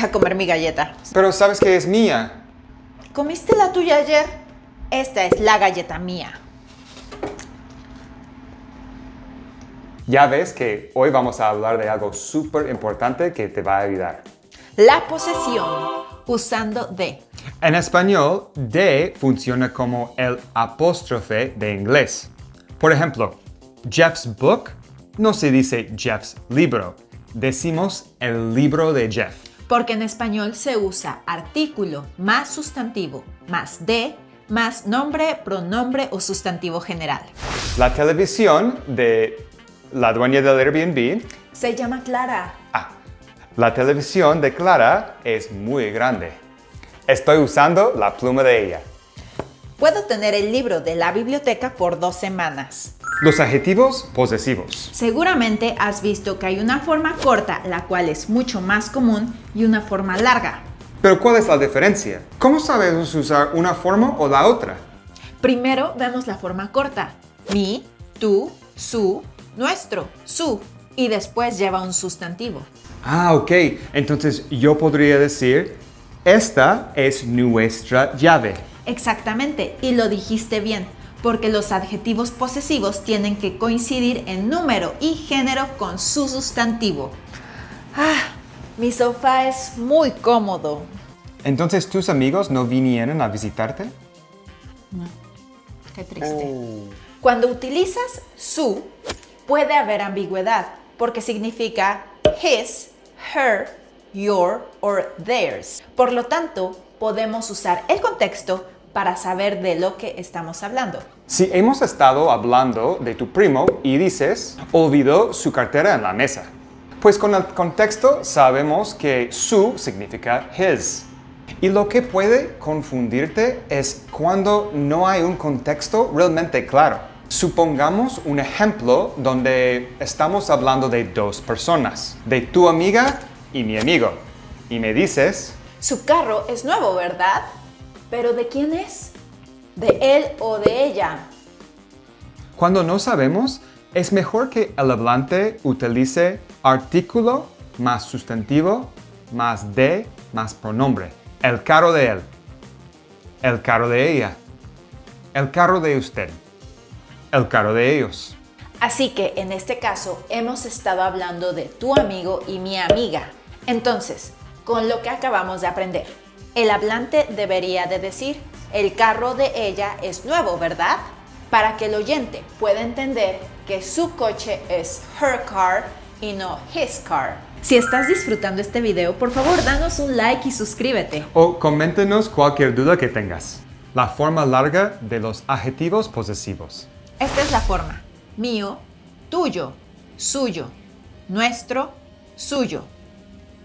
voy a comer mi galleta. Pero sabes que es mía. ¿Comiste la tuya ayer? Esta es la galleta mía. Ya ves que hoy vamos a hablar de algo súper importante que te va a ayudar. La posesión, usando de. En español, de funciona como el apóstrofe de inglés. Por ejemplo, Jeff's book no se dice Jeff's libro. Decimos el libro de Jeff. Porque en español se usa artículo más sustantivo más de más nombre, pronombre o sustantivo general. La televisión de la dueña del Airbnb se llama Clara. Ah, la televisión de Clara es muy grande. Estoy usando la pluma de ella. Puedo tener el libro de la biblioteca por 2 semanas. Los adjetivos posesivos. Seguramente has visto que hay una forma corta, la cual es mucho más común, y una forma larga. Pero ¿cuál es la diferencia? ¿Cómo sabemos usar una forma o la otra? Primero vemos la forma corta. Mi, tú, su, nuestro, su, y después lleva un sustantivo. Ah, ok. Entonces yo podría decir, esta es nuestra llave. Exactamente, y lo dijiste bien, porque los adjetivos posesivos tienen que coincidir en número y género con su sustantivo. Ah, mi sofá es muy cómodo. ¿Entonces tus amigos no vinieron a visitarte? No. Qué triste. Oh. Cuando utilizas su, puede haber ambigüedad, porque significa his, her, your or theirs. Por lo tanto, podemos usar el contexto para saber de lo que estamos hablando. Si hemos estado hablando de tu primo y dices, olvidó su cartera en la mesa, pues con el contexto sabemos que su significa his. Y lo que puede confundirte es cuando no hay un contexto realmente claro. Supongamos un ejemplo donde estamos hablando de 2 personas, de tu amiga y mi amigo, y me dices, su carro es nuevo, ¿verdad? ¿Pero de quién es? ¿De él o de ella? Cuando no sabemos, es mejor que el hablante utilice artículo más sustantivo más de más pronombre. El carro de él, el carro de ella, el carro de usted, el carro de ellos. Así que en este caso hemos estado hablando de tu amigo y mi amiga. Entonces, con lo que acabamos de aprender, el hablante debería de decir, el carro de ella es nuevo, ¿verdad? Para que el oyente pueda entender que su coche es her car y no his car. Si estás disfrutando este video, por favor danos un like y suscríbete. O coméntenos cualquier duda que tengas. La forma larga de los adjetivos posesivos. Esta es la forma. Mío, tuyo, suyo, nuestro, suyo.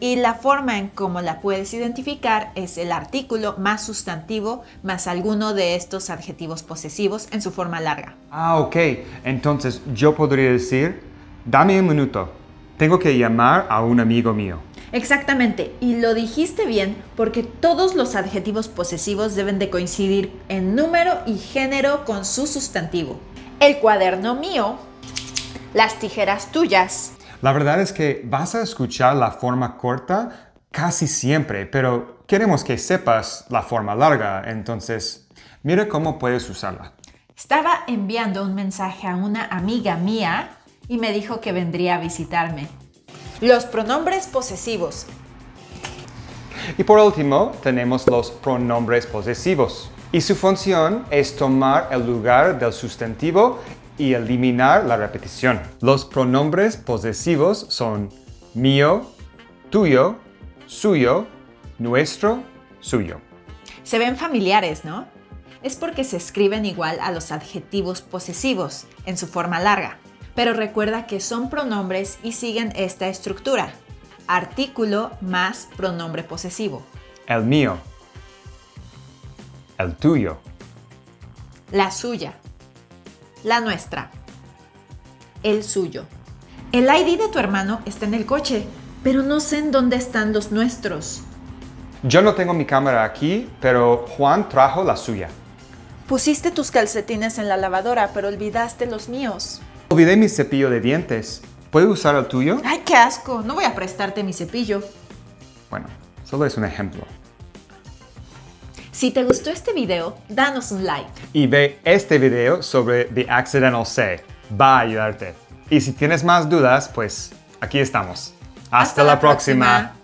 Y la forma en cómo la puedes identificar es el artículo más sustantivo más alguno de estos adjetivos posesivos en su forma larga. Ah, ok. Entonces yo podría decir, dame un minuto. Tengo que llamar a un amigo mío. Exactamente. Y lo dijiste bien porque todos los adjetivos posesivos deben de coincidir en número y género con su sustantivo. El cuaderno mío, las tijeras tuyas. La verdad es que vas a escuchar la forma corta casi siempre, pero queremos que sepas la forma larga, entonces mira cómo puedes usarla. Estaba enviando un mensaje a una amiga mía y me dijo que vendría a visitarme. Los pronombres posesivos. Y por último, tenemos los pronombres posesivos. Y su función es tomar el lugar del sustantivo y eliminar la repetición. Los pronombres posesivos son mío, tuyo, suyo, nuestro, suyo. Se ven familiares, ¿no? Es porque se escriben igual a los adjetivos posesivos en su forma larga. Pero recuerda que son pronombres y siguen esta estructura. Artículo más pronombre posesivo. El mío. El tuyo. La suya. La nuestra. El suyo. El ID de tu hermano está en el coche, pero no sé en dónde están los nuestros. Yo no tengo mi cámara aquí, pero Juan trajo la suya. Pusiste tus calcetines en la lavadora, pero olvidaste los míos. Olvidé mi cepillo de dientes. ¿Puedo usar el tuyo? ¡Ay, qué asco! No voy a prestarte mi cepillo. Bueno. Solo es un ejemplo. Si te gustó este video, danos un like. Y ve este video sobre The Accidental Say. Va a ayudarte. Y si tienes más dudas, pues aquí estamos. ¡Hasta la próxima!